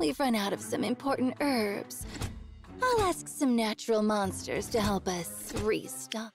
We've run out of some important herbs. I'll ask some natural monsters to help us restock.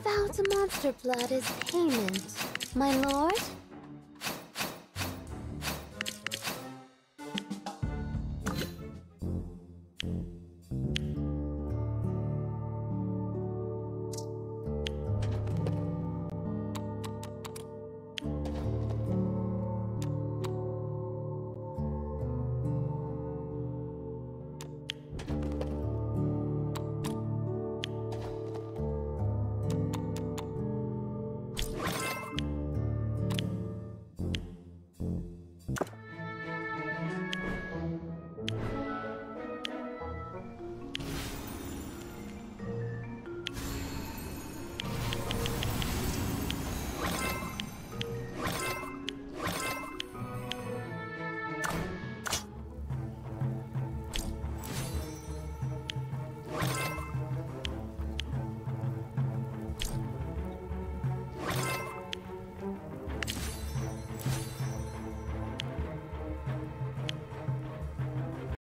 About a monster blood as payment, my lord?